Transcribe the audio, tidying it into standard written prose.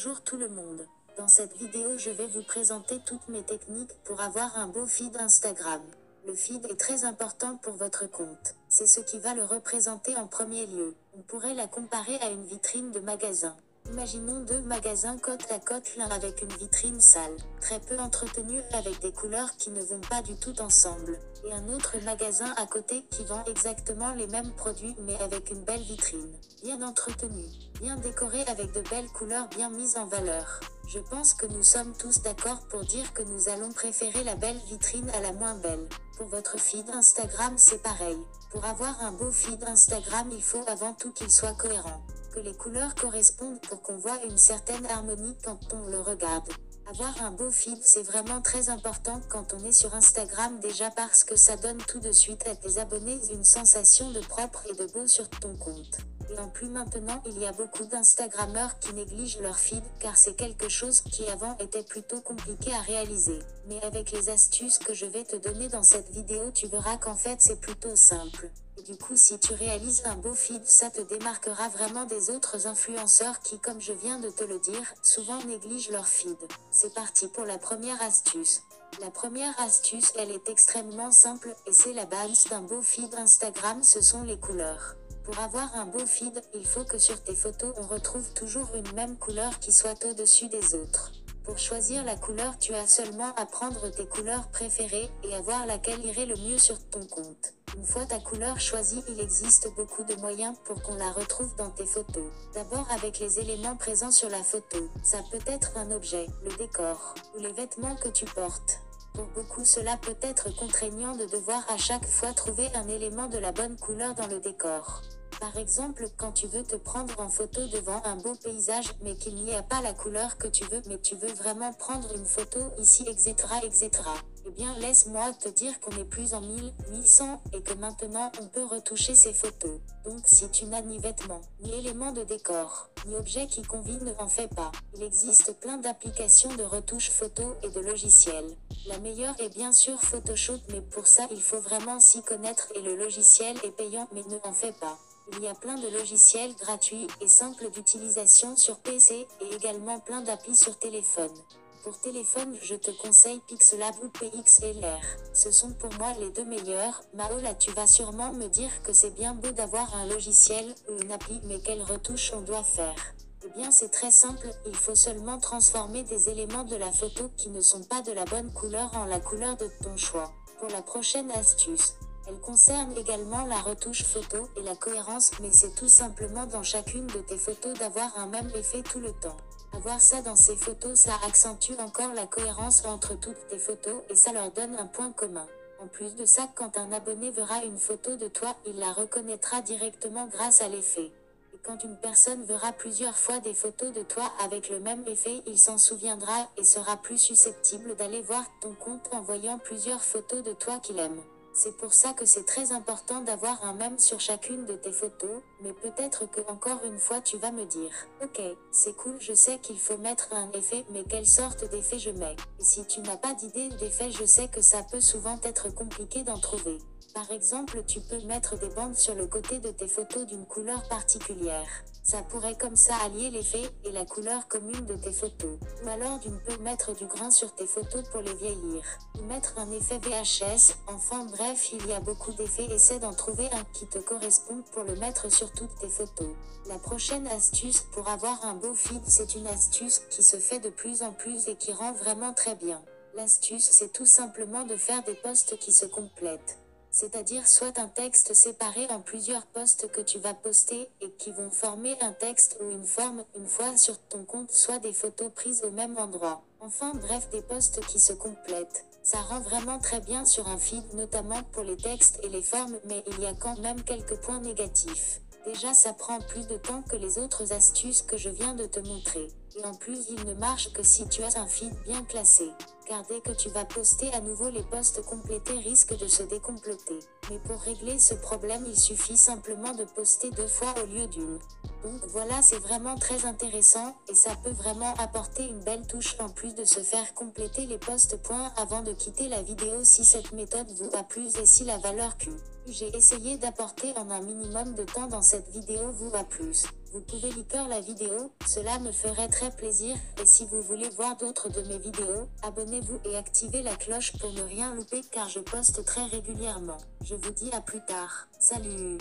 Bonjour tout le monde. Dans cette vidéo, je vais vous présenter toutes mes techniques pour avoir un beau feed Instagram. Le feed est très important pour votre compte. C'est ce qui va le représenter en premier lieu. On pourrait la comparer à une vitrine de magasin. Imaginons deux magasins côte à côte, l'un avec une vitrine sale, très peu entretenue avec des couleurs qui ne vont pas du tout ensemble, et un autre magasin à côté qui vend exactement les mêmes produits mais avec une belle vitrine, bien entretenue, bien décorée avec de belles couleurs bien mises en valeur. Je pense que nous sommes tous d'accord pour dire que nous allons préférer la belle vitrine à la moins belle. Pour votre feed Instagram, c'est pareil. Pour avoir un beau feed Instagram, il faut avant tout qu'il soit cohérent, que les couleurs correspondent pour qu'on voit une certaine harmonie quand on le regarde. Avoir un beau feed, c'est vraiment très important quand on est sur Instagram, déjà parce que ça donne tout de suite à tes abonnés une sensation de propre et de beau sur ton compte. Et en plus maintenant, il y a beaucoup d'Instagrammeurs qui négligent leur feed, car c'est quelque chose qui avant était plutôt compliqué à réaliser. Mais avec les astuces que je vais te donner dans cette vidéo, tu verras qu'en fait c'est plutôt simple. Et du coup, si tu réalises un beau feed, ça te démarquera vraiment des autres influenceurs qui, comme je viens de te le dire, souvent négligent leur feed. C'est parti pour la première astuce. La première astuce, elle est extrêmement simple, et c'est la base d'un beau feed Instagram, ce sont les couleurs. Pour avoir un beau feed, il faut que sur tes photos on retrouve toujours une même couleur qui soit au-dessus des autres. Pour choisir la couleur, tu as seulement à prendre tes couleurs préférées et à voir laquelle irait le mieux sur ton compte. Une fois ta couleur choisie, il existe beaucoup de moyens pour qu'on la retrouve dans tes photos. D'abord avec les éléments présents sur la photo. Ça peut être un objet, le décor, ou les vêtements que tu portes. Pour beaucoup, cela peut être contraignant de devoir à chaque fois trouver un élément de la bonne couleur dans le décor. Par exemple, quand tu veux te prendre en photo devant un beau paysage, mais qu'il n'y a pas la couleur que tu veux, mais tu veux vraiment prendre une photo ici, etc. Eh bien, laisse-moi te dire qu'on est plus en 1100, et que maintenant on peut retoucher ces photos. Donc si tu n'as ni vêtements, ni éléments de décor, ni objet qui convient, ne en fais pas. Il existe plein d'applications de retouche photo et de logiciels. La meilleure est bien sûr Photoshop, mais pour ça il faut vraiment s'y connaître et le logiciel est payant, mais ne en fais pas. Il y a plein de logiciels gratuits et simples d'utilisation sur PC et également plein d'applis sur téléphone. Pour téléphone, je te conseille Pixelab ou PXLR. Ce sont pour moi les deux meilleurs. Mao, là tu vas sûrement me dire que c'est bien beau d'avoir un logiciel ou une appli, mais quelle retouche on doit faire? Eh bien c'est très simple, il faut seulement transformer des éléments de la photo qui ne sont pas de la bonne couleur en la couleur de ton choix. Pour la prochaine astuce, elle concerne également la retouche photo et la cohérence, mais c'est tout simplement dans chacune de tes photos d'avoir un même effet tout le temps. Avoir ça dans ces photos, ça accentue encore la cohérence entre toutes tes photos et ça leur donne un point commun. En plus de ça, quand un abonné verra une photo de toi, il la reconnaîtra directement grâce à l'effet. Et quand une personne verra plusieurs fois des photos de toi avec le même effet, il s'en souviendra et sera plus susceptible d'aller voir ton compte en voyant plusieurs photos de toi qu'il aime. C'est pour ça que c'est très important d'avoir un même sur chacune de tes photos, mais peut-être que encore une fois tu vas me dire « Ok, c'est cool, je sais qu'il faut mettre un effet, mais quelle sorte d'effet je mets ?» Et si tu n'as pas d'idée d'effet, je sais que ça peut souvent être compliqué d'en trouver. Par exemple, tu peux mettre des bandes sur le côté de tes photos d'une couleur particulière. Ça pourrait comme ça allier l'effet et la couleur commune de tes photos. Ou alors tu peux mettre du grain sur tes photos pour les vieillir. Ou mettre un effet VHS, enfin bref, il y a beaucoup d'effets, essaie d'en trouver un qui te corresponde pour le mettre sur toutes tes photos. La prochaine astuce pour avoir un beau feed, c'est une astuce qui se fait de plus en plus et qui rend vraiment très bien. L'astuce, c'est tout simplement de faire des posts qui se complètent. C'est-à-dire soit un texte séparé en plusieurs posts que tu vas poster et qui vont former un texte ou une forme une fois sur ton compte, soit des photos prises au même endroit. Enfin bref, des posts qui se complètent. Ça rend vraiment très bien sur un feed, notamment pour les textes et les formes, mais il y a quand même quelques points négatifs. Déjà, ça prend plus de temps que les autres astuces que je viens de te montrer. Et en plus, il ne marche que si tu as un feed bien classé. Car dès que tu vas poster à nouveau, les posts complétés risquent de se décompléter. Mais pour régler ce problème, il suffit simplement de poster 2 fois au lieu d'une. Donc voilà, c'est vraiment très intéressant, et ça peut vraiment apporter une belle touche en plus de se faire compléter les posts. Avant de quitter la vidéo, si cette méthode vous a plu et si la valeur que j'ai essayé d'apporter en un minimum de temps dans cette vidéo vous a plu. Vous pouvez liker la vidéo, cela me ferait très plaisir, et si vous voulez voir d'autres de mes vidéos, abonnez-vous et activez la cloche pour ne rien louper car je poste très régulièrement. Je vous dis à plus tard, salut!